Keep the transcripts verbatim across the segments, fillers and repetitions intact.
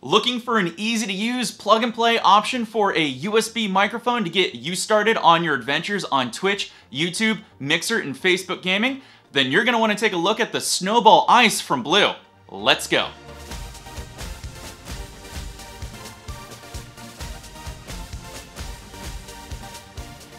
Looking for an easy-to-use plug-and-play option for a U S B microphone to get you started on your adventures on Twitch, YouTube, Mixer, and Facebook Gaming? Then you're going to want to take a look at the Snowball iCE from Blue. Let's go.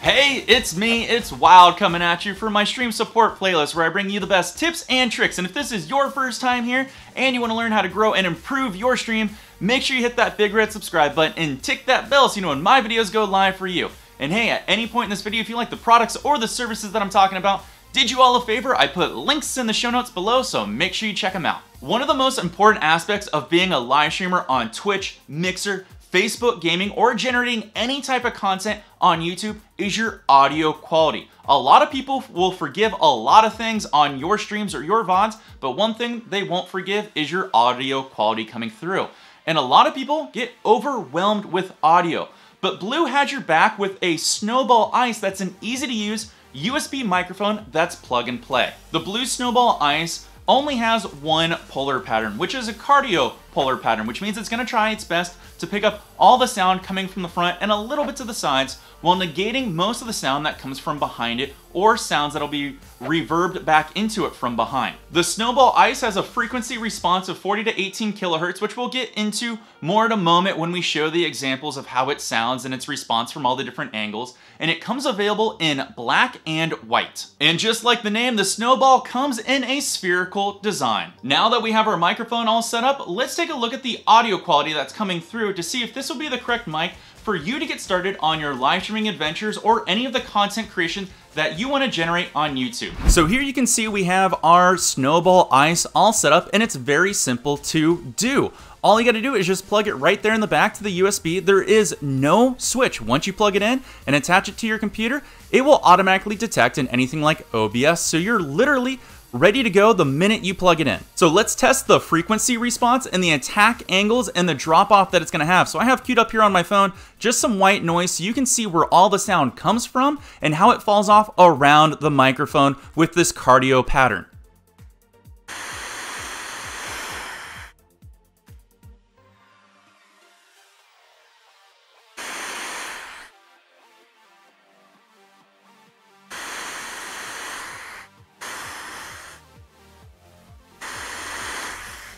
Hey, it's me, it's Wild coming at you for my stream support playlist where I bring you the best tips and tricks. And if this is your first time here and you want to learn how to grow and improve your stream, make sure you hit that big red subscribe button and tick that bell so you know when my videos go live for you. And hey, at any point in this video, if you like the products or the services that I'm talking about, did you all a favor? I put links in the show notes below, so make sure you check them out. One of the most important aspects of being a live streamer on Twitch, Mixer, Facebook Gaming, or generating any type of content on YouTube is your audio quality. A lot of people will forgive a lot of things on your streams or your V O Ds, but one thing they won't forgive is your audio quality coming through. And a lot of people get overwhelmed with audio, but Blue had your back with a Snowball iCE that's an easy to use U S B microphone that's plug and play. The Blue Snowball iCE only has one polar pattern, which is a cardio polar pattern, which means it's gonna try its best to pick up all the sound coming from the front and a little bit to the sides while negating most of the sound that comes from behind it or sounds that'll be reverbed back into it from behind. The Snowball iCE has a frequency response of forty to eighteen kilohertz, which we'll get into more in a moment when we show the examples of how it sounds and its response from all the different angles. And it comes available in black and white. And just like the name, the Snowball comes in a spherical design. Now that we have our microphone all set up, let's take a look at the audio quality that's coming through to see if this will be the correct mic for you to get started on your live streaming adventures or any of the content creation that you want to generate on YouTube. So here you can see we have our Snowball iCE all set up, and it's very simple to do. All you gotta do is just plug it right there in the back to the U S B. There is no switch. Once you plug it in and attach it to your computer, it will automatically detect in anything like O B S. So you're literally ready to go the minute you plug it in. So let's test the frequency response and the attack angles and the drop off that it's gonna have. So I have queued up here on my phone just some white noise so you can see where all the sound comes from and how it falls off around the microphone with this cardio pattern.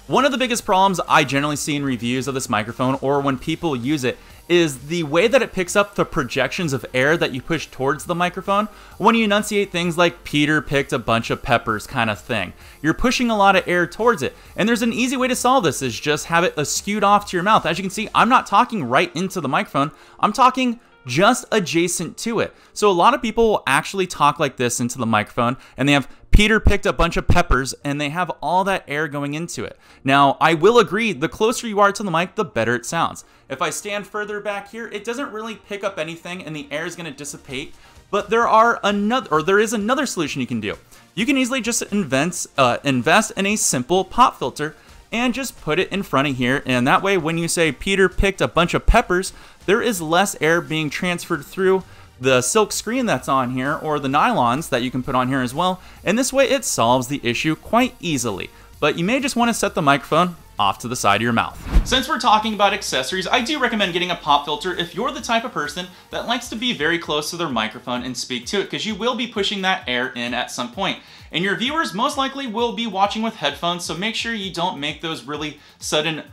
One of the biggest problems I generally see in reviews of this microphone or when people use it is the way that it picks up the projections of air that you push towards the microphone when you enunciate things like Peter picked a bunch of peppers kind of thing. You're pushing a lot of air towards it, and there's an easy way to solve this is just have it skewed off to your mouth. As you can see, I'm not talking right into the microphone, I'm talking just adjacent to it. So a lot of people will actually talk like this into the microphone, and they have Peter picked a bunch of peppers, and they have all that air going into it. Now, I will agree, the closer you are to the mic, the better it sounds. If I stand further back here, it doesn't really pick up anything and the air is gonna dissipate, but there are another, or there is another solution you can do. You can easily just invent, uh, invest in a simple pop filter and just put it in front of here, and that way when you say Peter picked a bunch of peppers, there is less air being transferred through the silk screen that's on here or the nylons that you can put on here as well, and this way it solves the issue quite easily. But you may just want to set the microphone off to the side of your mouth. Since we're talking about accessories, I do recommend getting a pop filter if you're the type of person that likes to be very close to their microphone and speak to it, because you will be pushing that air in at some point. And your viewers most likely will be watching with headphones, so make sure you don't make those really sudden,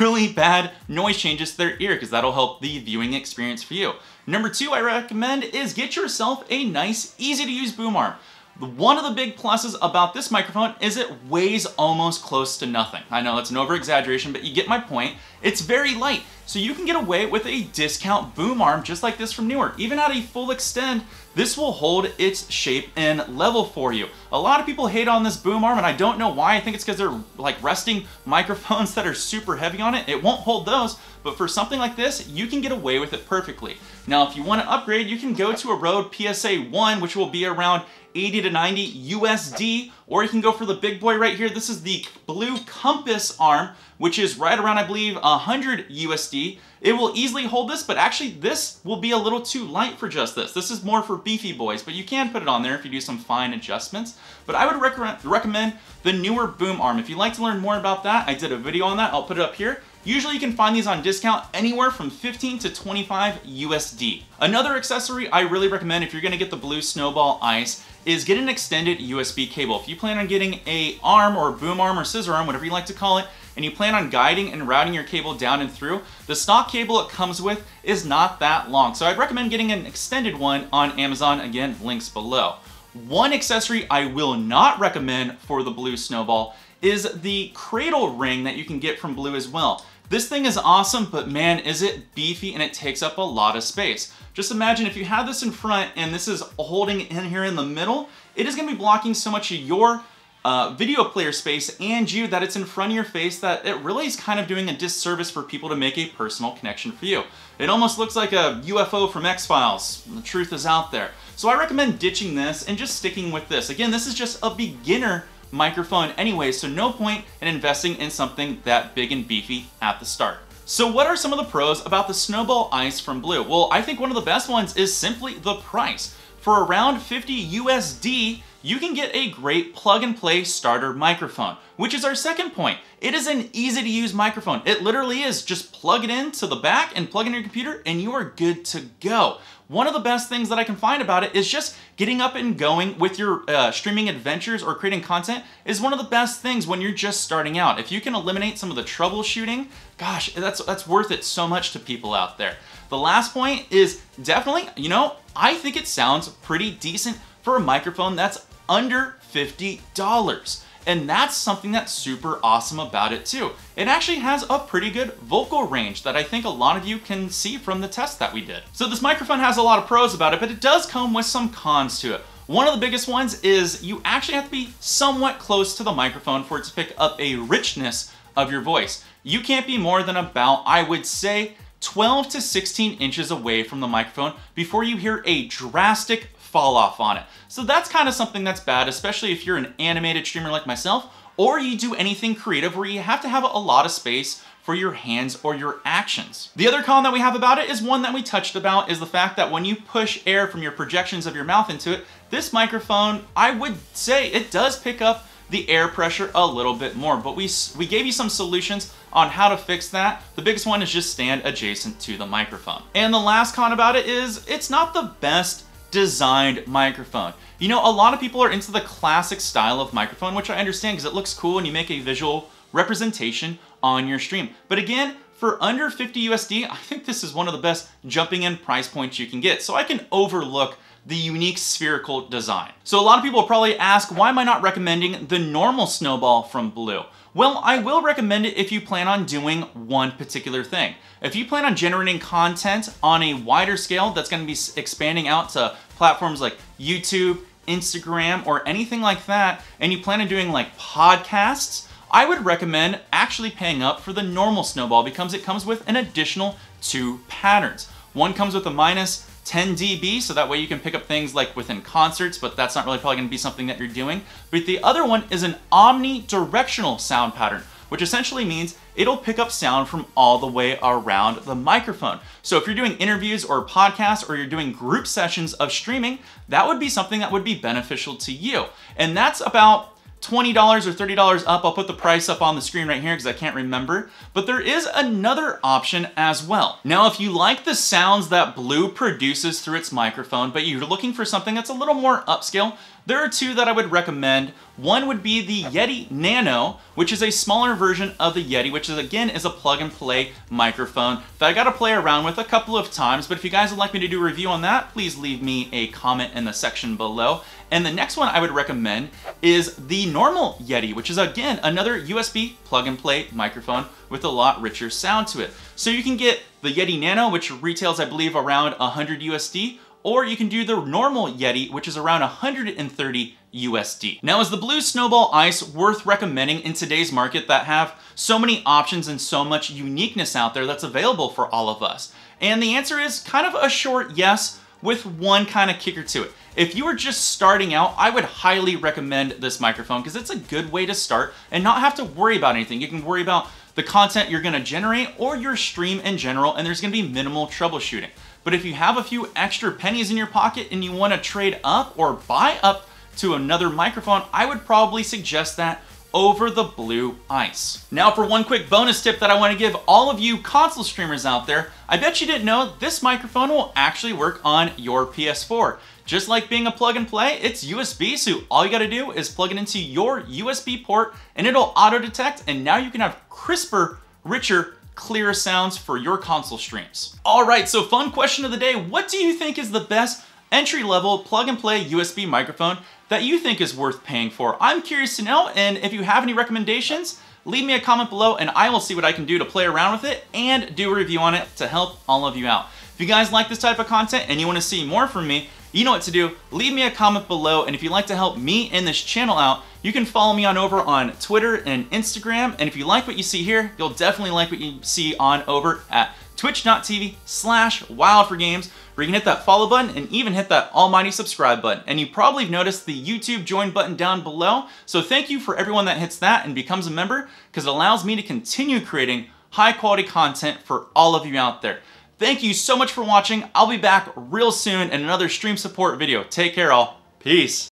really bad noise changes to their ear, because that'll help the viewing experience for you. Number two I recommend is get yourself a nice, easy to use boom arm. One of the big pluses about this microphone is it weighs almost close to nothing. I know that's an over exaggeration, but you get my point. It's very light, so you can get away with a discount boom arm just like this from Newer. Even at a full extend, this will hold its shape and level for you. A lot of people hate on this boom arm, and I don't know why. I think it's because they're like resting microphones that are super heavy on it. It won't hold those, but for something like this, you can get away with it perfectly. Now, if you want to upgrade, you can go to a Rode P S A one, which will be around eighty to ninety U S D, or you can go for the big boy right here. This is the Blue Compass Arm, which is right around, I believe, one hundred U S D. It will easily hold this, but actually this will be a little too light for just this. This is more for beefy boys, but you can put it on there if you do some fine adjustments. But I would rec recommend the Newer boom arm. If you'd like to learn more about that, I did a video on that. I'll put it up here. Usually you can find these on discount anywhere from fifteen to twenty-five U S D. Another accessory I really recommend if you're gonna get the Blue Snowball iCE is get an extended U S B cable. If you plan on getting a arm or boom arm or scissor arm, whatever you like to call it, and you plan on guiding and routing your cable down and through, the stock cable it comes with is not that long. So I'd recommend getting an extended one on Amazon, again, links below. One accessory I will not recommend for the Blue Snowball is the cradle ring that you can get from Blue as well. This thing is awesome, but man, is it beefy and it takes up a lot of space. Just imagine if you had this in front and this is holding in here in the middle, it is gonna be blocking so much of your uh, video player space and you that it's in front of your face that it really is kind of doing a disservice for people to make a personal connection for you. It almost looks like a U F O from X-Files. The truth is out there. So I recommend ditching this and just sticking with this. Again, this is just a beginner microphone anyway, so no point in investing in something that big and beefy at the start. So what are some of the pros about the Snowball iCE from Blue? Well, I think one of the best ones is simply the price. For around fifty U S D, you can get a great plug-and-play starter microphone, which is our second point. It is an easy-to-use microphone. It literally is. Just plug it into the back and plug in your computer, and you are good to go. One of the best things that I can find about it is just getting up and going with your uh, streaming adventures or creating content is one of the best things when you're just starting out. If you can eliminate some of the troubleshooting, gosh, that's, that's worth it so much to people out there. The last point is definitely, you know, I think it sounds pretty decent for a microphone that's under fifty dollars. And that's something that's super awesome about it too. It actually has a pretty good vocal range that I think a lot of you can see from the test that we did. So this microphone has a lot of pros about it, but it does come with some cons to it. One of the biggest ones is you actually have to be somewhat close to the microphone for it to pick up a richness of your voice. You can't be more than about, I would say, twelve to sixteen inches away from the microphone before you hear a drastic fall off on it. So that's kind of something that's bad, especially if you're an animated streamer like myself, or you do anything creative where you have to have a lot of space for your hands or your actions. The other con that we have about it is one that we touched about is the fact that when you push air from your projections of your mouth into it, this microphone, I would say it does pick up the air pressure a little bit more, but we, we gave you some solutions on how to fix that. The biggest one is just stand adjacent to the microphone. And the last con about it is it's not the best designed microphone. You know, a lot of people are into the classic style of microphone, which I understand because it looks cool and you make a visual representation on your stream. But again, for under fifty U S D, I think this is one of the best jumping in price points you can get. So I can overlook the unique spherical design. So a lot of people probably ask, why am I not recommending the normal Snowball from Blue? Well, I will recommend it if you plan on doing one particular thing. If you plan on generating content on a wider scale that's gonna be expanding out to platforms like YouTube, Instagram, or anything like that, and you plan on doing like podcasts, I would recommend actually paying up for the normal Snowball because it comes with an additional two patterns. One comes with a minus ten D B, so that way you can pick up things like within concerts, but that's not really probably gonna be something that you're doing. But the other one is an omnidirectional sound pattern, which essentially means it'll pick up sound from all the way around the microphone. So if you're doing interviews or podcasts or you're doing group sessions of streaming, that would be something that would be beneficial to you. And that's about twenty dollars or thirty dollars up. I'll put the price up on the screen right here because I can't remember, but there is another option as well. Now, if you like the sounds that Blue produces through its microphone, but you're looking for something that's a little more upscale, there are two that I would recommend. One would be the Yeti Nano, which is a smaller version of the Yeti, which is again is a plug and play microphone that I got to play around with a couple of times. But if you guys would like me to do a review on that, please leave me a comment in the section below. And the next one I would recommend is the normal Yeti, which is again another U S B plug and play microphone with a lot richer sound to it. So you can get the Yeti Nano, which retails, I believe, around one hundred U S D, or you can do the normal Yeti, which is around one hundred thirty U S D. Now, is the Blue Snowball iCE worth recommending in today's market that have so many options and so much uniqueness out there that's available for all of us? And the answer is kind of a short yes, with one kind of kicker to it. If you are just starting out, I would highly recommend this microphone because it's a good way to start and not have to worry about anything. You can worry about the content you're gonna generate or your stream in general, and there's gonna be minimal troubleshooting. But if you have a few extra pennies in your pocket and you wanna trade up or buy up to another microphone, I would probably suggest that over the Blue iCE. Now for one quick bonus tip that I want to give all of you console streamers out there, I bet you didn't know this microphone will actually work on your P S four. Just like being a plug and play, it's U S B, so all you gotta do is plug it into your U S B port and it'll auto detect, and now you can have crisper, richer, clearer sounds for your console streams. All right, so fun question of the day. What do you think is the best entry-level plug and play U S B microphone that you think is worth paying for? I'm curious to know, and if you have any recommendations, leave me a comment below and I will see what I can do to play around with it and do a review on it to help all of you out. If you guys like this type of content and you wanna see more from me, you know what to do. Leave me a comment below, and if you'd like to help me and this channel out, you can follow me on over on Twitter and Instagram, and if you like what you see here, you'll definitely like what you see on over at twitch dot t v slash wild for games, where you can hit that follow button and even hit that almighty subscribe button. And you probably have noticed the YouTube join button down below, so thank you for everyone that hits that and becomes a member, because it allows me to continue creating high quality content for all of you out there. Thank you so much for watching. I'll be back real soon in another stream support video. Take care all. Peace.